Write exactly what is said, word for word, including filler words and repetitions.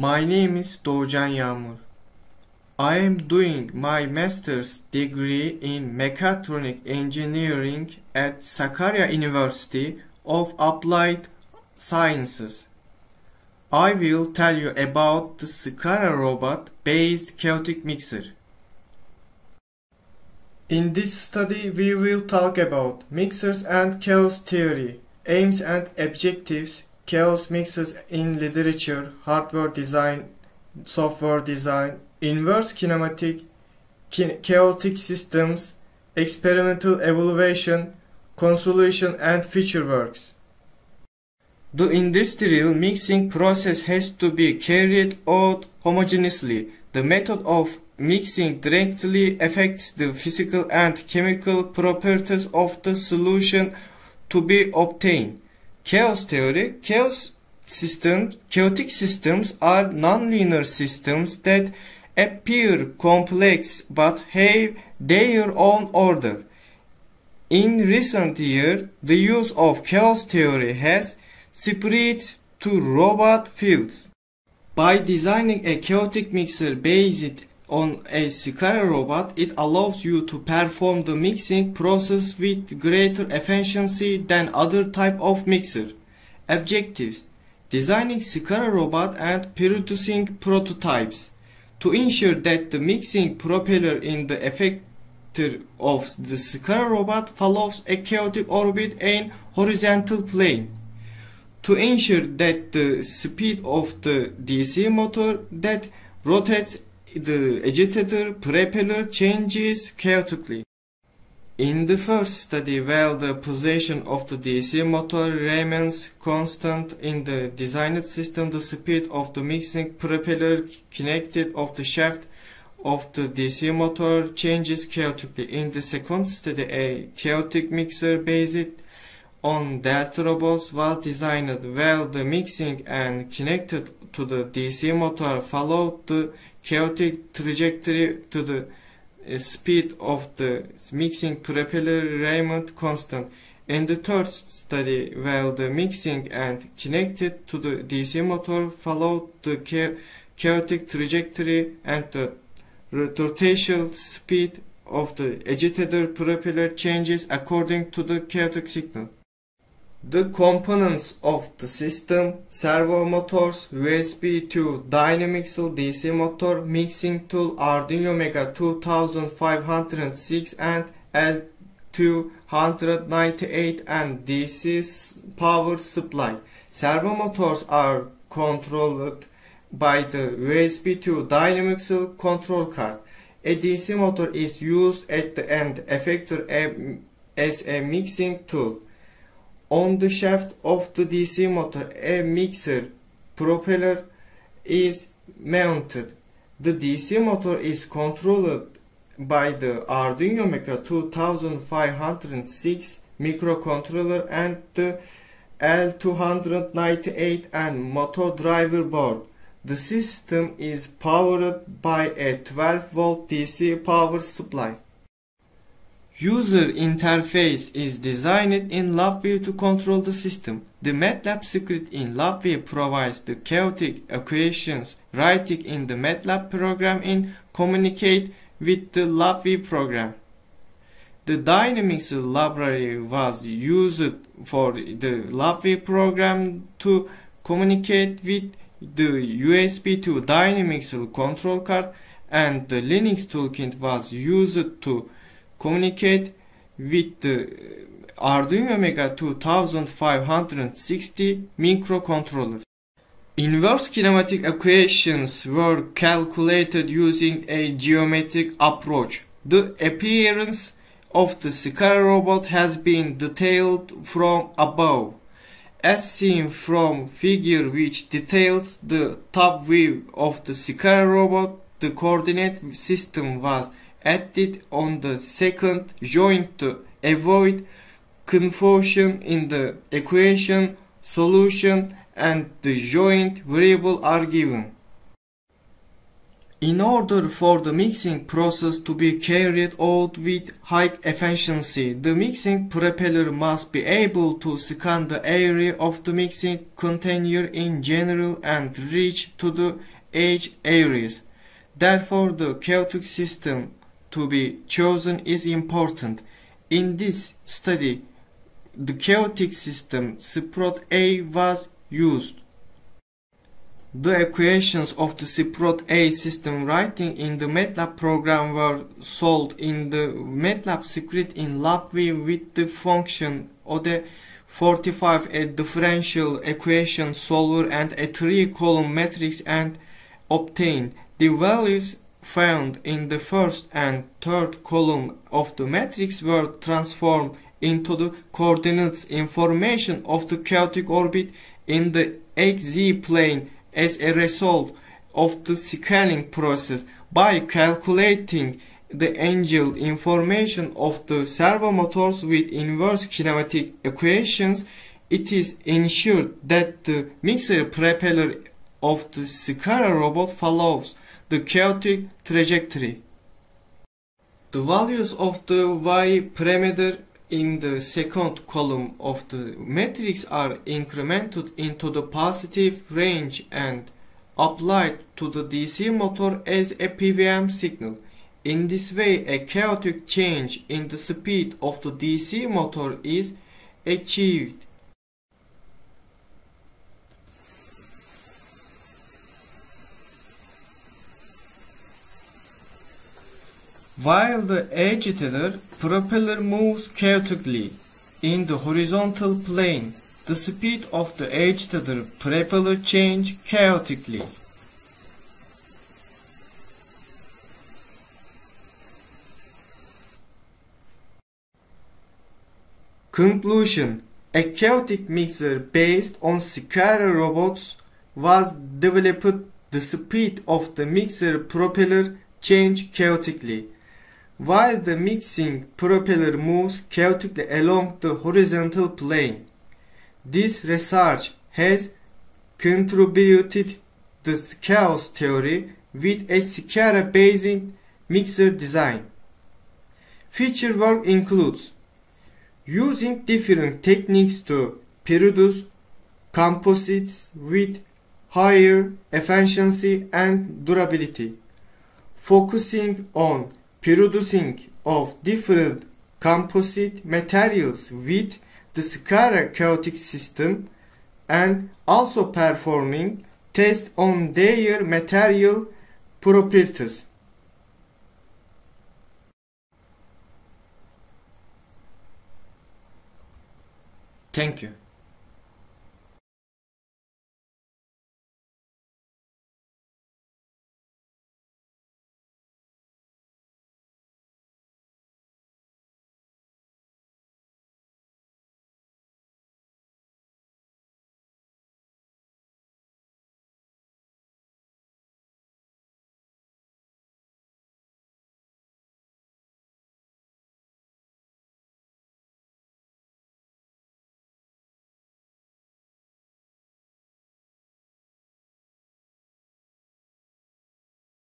My name is Doğucan Yağmur. I am doing my master's degree in mechatronic engineering at Sakarya University of Applied Sciences. I will tell you about the SCARA robot-based chaotic mixer. In this study, we will talk about mixers and chaos theory, aims and objectives, chaos mixers in literature, hardware design, software design, inverse kinematic, chaotic systems, experimental evaluation, consolidation and future works. The industrial mixing process has to be carried out homogeneously. The method of mixing directly affects the physical and chemical properties of the solution to be obtained. Chaos theory, chaos systems, chaotic systems are nonlinear systems that appear complex but have their own order. In recent years, the use of chaos theory has spread to robot fields. By designing a chaotic mixer based on a SCARA robot, it allows you to perform the mixing process with greater efficiency than other type of mixer. Objectives: designing SCARA robot and producing prototypes. To ensure that the mixing propeller in the effector of the SCARA robot follows a chaotic orbit and horizontal plane. To ensure that the speed of the D C motor that rotates the agitator propeller changes chaotically. In the first study, while the position of the D C motor remains constant in the designed system, the speed of the mixing propeller connected of the shaft of the D C motor changes chaotically. In the second study, a chaotic mixer based on delta robots was designed, while the mixing and connected to the D C motor followed the chaotic trajectory to the uh, speed of the mixing propeller remained constant. In the third study, while the mixing and connected to the D C motor followed the cha chaotic trajectory and the rotational speed of the agitator propeller changes according to the chaotic signal. The components of the system: servo motors, U S B two, Dynamixel, D C motor, mixing tool, Arduino Mega two thousand five hundred six and L two ninety-eight N and D C power supply. Servo motors are controlled by the U S B two Dynamixel control card. A D C motor is used at the end effector as a mixing tool. On the shaft of the D C motor, a mixer propeller is mounted. The D C motor is controlled by the Arduino Mega two thousand five hundred six microcontroller and the L two ninety-eight N motor driver board. The system is powered by a twelve volt D C power supply. User interface is designed in LabVIEW to control the system. The MATLAB script in LabVIEW provides the chaotic equations. Writing in the MATLAB program in communicate with the LabVIEW program. The Dynamixel library was used for the LabVIEW program to communicate with the U S B two Dynamixel control card, and the Linux toolkit was used to communicate with the Arduino Mega two thousand five hundred sixty microcontroller. Inverse kinematic equations were calculated using a geometric approach. The appearance of the SCARA robot has been detailed from above, as seen from figure which details the top view of the SCARA robot. The coordinate system was added on the second joint to avoid confusion in the equation solution, and the joint variable are given. In order for the mixing process to be carried out with high efficiency, the mixing propeller must be able to scan the area of the mixing container in general and reach to the edge areas. Therefore, the chaotic system to be chosen is important. In this study, the chaotic system Sprott A was used. The equations of the Sprott A system writing in the MATLAB program were solved in the MATLAB script in LabVIEW with the function O D forty-five, a differential equation solver, and a three-column matrix, and obtained the values found in the first and third column of the matrix were transformed into the coordinates information of the chaotic orbit in the X Z plane as a result of the scaling process. By calculating the angle information of the servo motors with inverse kinematic equations, it is ensured that the mixer propeller of the SCARA robot follows the chaotic trajectory. The values of the Y parameter in the second column of the matrix are incremented into the positive range and applied to the D C motor as a P V M signal. In this way, a chaotic change in the speed of the D C motor is achieved. While the agitator propeller moves chaotically in the horizontal plane, the speed of the agitator propeller changes chaotically. Conclusion: a chaotic mixer based on SCARA robots was developed. The speed of the mixer propeller changed chaotically. While the mixing propeller moves chaotically along the horizontal plane, this research has contributed to the chaos theory with a SCARA-based mixer design. Future work includes using different techniques to produce composites with higher efficiency and durability, focusing on producing of different composite materials with the SCARA chaotic system, and also performing tests on their material properties. Thank you.